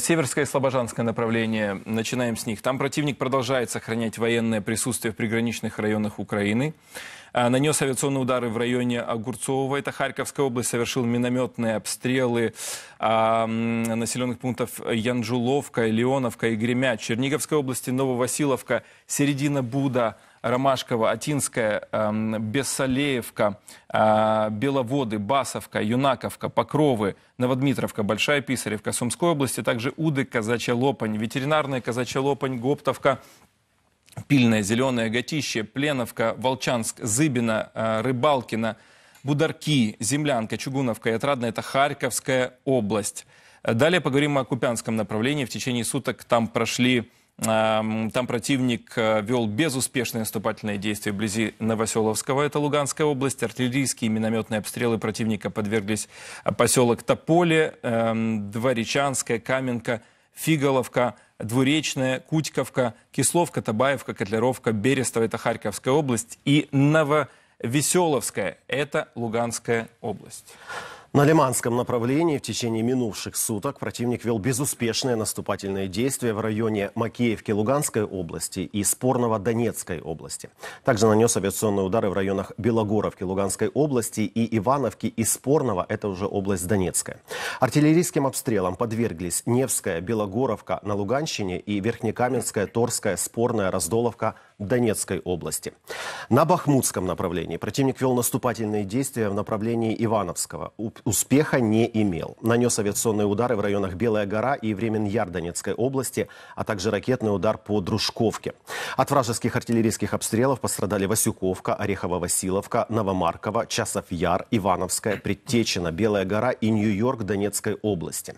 Северское и Слобожанское направление, начинаем с них. Там противник продолжает сохранять военное присутствие в приграничных районах Украины. Нанес авиационные удары в районе Огурцова, это Харьковская область, совершил минометные обстрелы населенных пунктов Янжуловка, Леоновка и Гремя, Черниговской области, Нововасиловка, Середина Буда, Ромашково, Атинская, Бессалеевка, Беловоды, Басовка, Юнаковка, Покровы, Новодмитровка, Большая Писаревка, Сумской области, также Уды, Казачья Лопань, Ветеринарная, Казачья Лопань, Гоптовка, Пильная, Зеленая, Готище, Пленовка, Волчанск, Зыбина, Рыбалкина, Бударки, Землянка, Чугуновка и Отрадная – это Харьковская область. Далее поговорим о Купянском направлении. В течение суток там противник вел безуспешные наступательные действия вблизи Новоселовского, это Луганская область. Артиллерийские и минометные обстрелы противника подверглись поселок Тополе, Дворечанская, Каменка, Фиголовка, Двуречная, Кутьковка, Кисловка, Табаевка, Котляровка, Берестова, это Харьковская область, и Нововеселовская, это Луганская область. На Лиманском направлении в течение минувших суток противник вел безуспешные наступательные действия в районе Макеевки Луганской области и Спорного Донецкой области. Также нанес авиационные удары в районах Белогоровки Луганской области и Ивановки и Спорного, это уже область Донецкая. Артиллерийским обстрелам подверглись Невская, Белогоровка на Луганщине и Верхнекаменская, Торская, Спорная, Раздоловка Донецкой области. На Бахмутском направлении противник вел наступательные действия в направлении Ивановского. Успеха не имел. Нанес авиационные удары в районах Белая гора и Времен-Яр Донецкой области, а также ракетный удар по Дружковке. От вражеских артиллерийских обстрелов пострадали Васюковка, Орехово-Василовка, Новомарково, Часов-Яр, Ивановская, Предтечина, Белая гора и Нью-Йорк Донецкой области.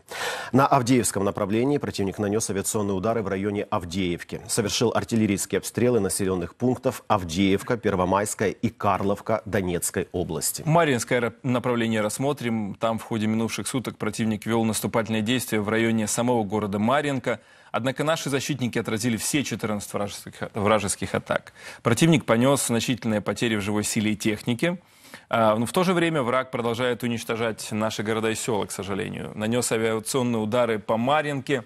На Авдеевском направлении противник нанес авиационные удары в районе Авдеевки. Совершил артиллерийские обстрелы населенных пунктов Авдеевка, Первомайская и Карловка Донецкой области. Марьинское направление рассмотрим. Там в ходе минувших суток противник вел наступательные действия в районе самого города Марьинка. Однако наши защитники отразили все 14 вражеских атак. Противник понес значительные потери в живой силе и технике. Но в то же время враг продолжает уничтожать наши города и села, к сожалению. Нанес авиационные удары по Марьинке,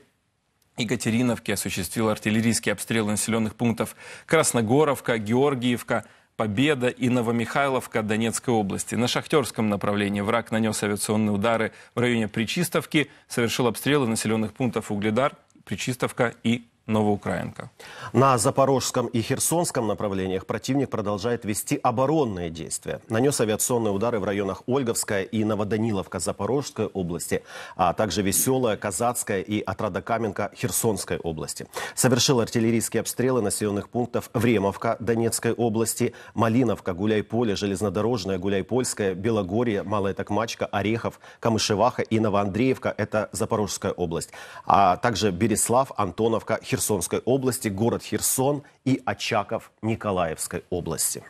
Екатериновке, осуществил артиллерийские обстрелы населенных пунктов Красногоровка, Георгиевка, Победа и Новомихайловка Донецкой области. На Шахтерском направлении враг нанес авиационные удары в районе Пречистовки, совершил обстрелы населенных пунктов Угледар, Пречистовка и Новоукраинка. На Запорожском и Херсонском направлениях противник продолжает вести оборонные действия. Нанес авиационные удары в районах Ольговская и Новоданиловка Запорожской области, а также Веселая, Казацкая и Отрадокаменка Херсонской области. Совершил артиллерийские обстрелы населенных пунктов Времовка Донецкой области, Малиновка, Гуляйполе, Железнодорожная, Гуляйпольская, Белогорье, Малая Токмачка, Орехов, Камышеваха и Новоандреевка, это Запорожская область, а также Береслав, Антоновка, Херсонской области, город Херсон и Очаков Николаевской области.